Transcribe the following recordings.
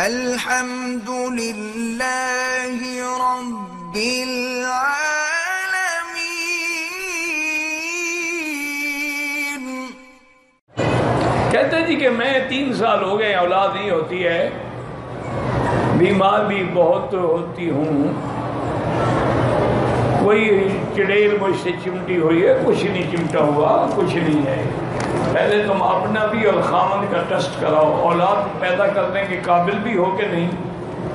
الحمد لله رب العالمين। कहते जी कि मैं 3 साल हो गए, औलाद नहीं होती है, बीमार भी बहुत होती हूँ, कोई चिड़ैल मुझसे चिमटी हुई है, कुछ नहीं चिमटा हुआ, कुछ नहीं है। पहले तुम अपना भी और खामन का टेस्ट कराओ, औलाद पैदा करने के काबिल भी हो के नहीं।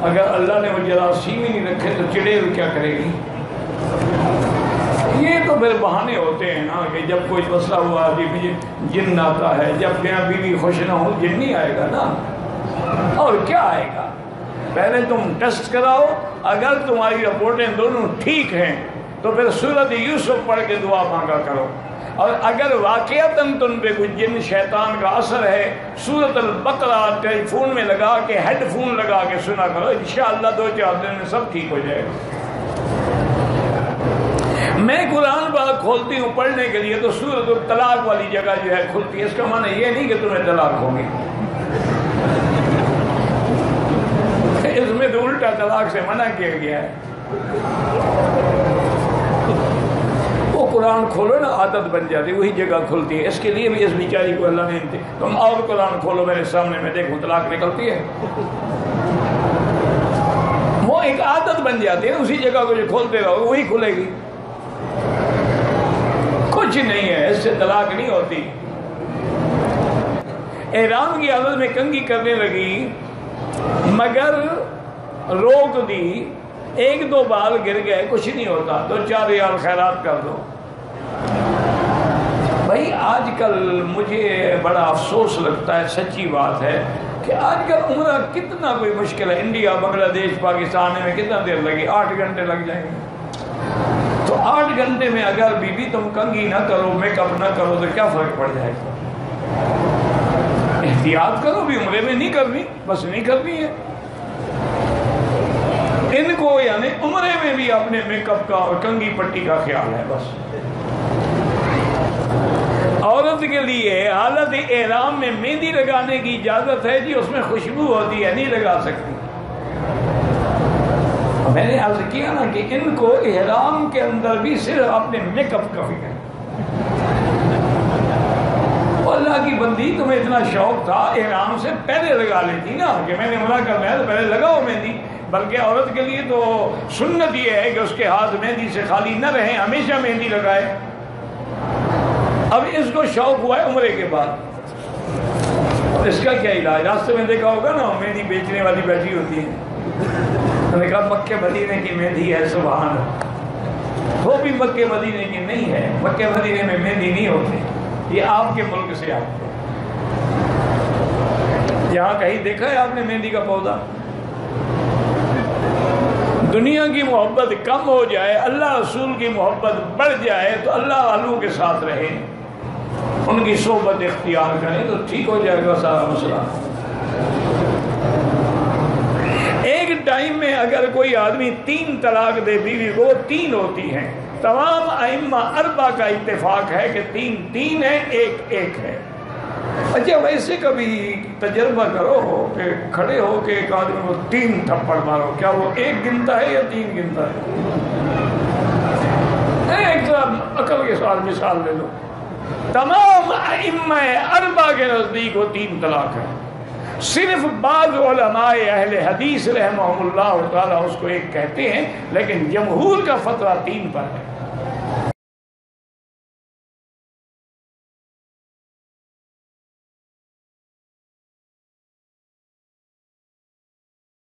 अगर अल्लाह ने वो जरासीम ही नहीं रखे तो चिड़ैल क्या करेगी। ये तो फिर बहाने होते हैं ना, कि जब कोई मसला हुआ कि मुझे जिन्न आता है, जब मैं अभी भी खुश ना हूँ जिन्न नहीं आएगा ना, और क्या आएगा। पहले तुम टेस्ट कराओ, अगर तुम्हारी रिपोर्टें दोनों ठीक हैं तो फिर सूरत यूसुफ पढ़ के दुआ मांगा करो, और अगर वाकयातन तुम पे कुछ जिन शैतान का असर है, सूरत अल-बकरा टेलीफोन में लगा के, हेडफोन लगा के सुना करो, इंशाअल्लाह 2-4 दिन में सब ठीक हो जाएगा। मैं कुरान पाक खोलती हूँ पढ़ने के लिए तो सूरत तलाक वाली जगह जो है खुलती है। इसका माने ये नहीं कि तुम्हें तलाक होगी, इसमें तो उल्टा तलाक से मना किया गया है। कुरान खोलो ना, आदत बन जाती है, वही जगह खुलती है। इसके लिए भी इस बेचारी को अल्लाह ने इम्तिहान, तुम और कुरान खोलो मेरे सामने में देखो तलाक निकलती है। वो एक आदत बन जाती है, उसी जगह को जो खोलते रहोगे वही खुलेगी। कुछ नहीं है, इससे तलाक नहीं होती। एहराम की आदत में कंगी करने लगी मगर रोक दी, 1-2 बार गिर गए कुछ नहीं होता, 2-4 रियाल खैरात कर दो। भाई आजकल मुझे बड़ा अफसोस लगता है, सच्ची बात है कि आजकल उम्र कितना कोई मुश्किल है। इंडिया, बांग्लादेश, पाकिस्तान में कितना देर लगी, 8 घंटे लग जाएंगे। तो 8 घंटे में अगर बीबी तुम कंगी ना करो, मेकअप ना करो तो क्या फ़र्क पड़ जाएगा। एहतियात करो भी, उम्र में नहीं करनी, बस नहीं करनी है इनको, यानी उम्र में भी अपने मेकअप का और कंगी पट्टी का ख्याल है बस। औरत के लिए हालत एहराम में मेहंदी लगाने की इजाजत है जी, उसमें खुशबू होती है, नहीं लगा सकती। मैंने अर्ज किया ना कि इनको एहराम के अंदर भी सिर्फ अपने मेकअप का फिक्र। अल्लाह की बंदी, तुम्हें इतना शौक था एहराम से पहले लगा लेती ना, कि मैंने उम्रा करना है तो पहले लगाओ मेहंदी। बल्कि औरत के लिए तो सुन्नत ये है कि उसके हाथ मेहंदी से खाली न रहे, हमेशा मेहंदी लगाए। अब इसको शौक हुआ है उम्रे के बाद, इसका क्या इलाज। रास्ते में देखा होगा ना, मेहंदी बेचने वाली बैठी होती है, मैंने कहा मक्के मदीने की मेहंदी है, सुभान। वो भी मक्के मदीने की नहीं है, मक्के मदीने में मेहंदी नहीं होती, ये आपके मुल्क से आती है। यहाँ कहीं देखा है आपने मेहंदी का पौधा? दुनिया की मोहब्बत कम हो जाए, अल्लाह रसूल की मोहब्बत बढ़ जाए, तो अल्लाह वालों के साथ रहे, उनकी सोहबत इख्तियार करें तो ठीक हो जाएगा सारा मसला। एक टाइम में अगर कोई आदमी 3 तलाक दे बीवी को, 3 होती हैं, तमाम अइम्मा 4 का इत्तेफाक है कि 3-3 है, 1-1 है। अच्छा वैसे कभी तजर्बा करो कि खड़े हो के एक आदमी को 3 थप्पड़ मारो, क्या वो 1 गिनता है या 3 गिनता है। एक अकल के साथ मिसाल ले लो, तमाम अइम्माए 4 के नज़दीक वो 3 तलाक है। सिर्फ बाद उलमाए अहले हदीस रहमहुल्लाह ताला उसको 1 कहते हैं, लेकिन जमहूर का फतवा 3 पर है।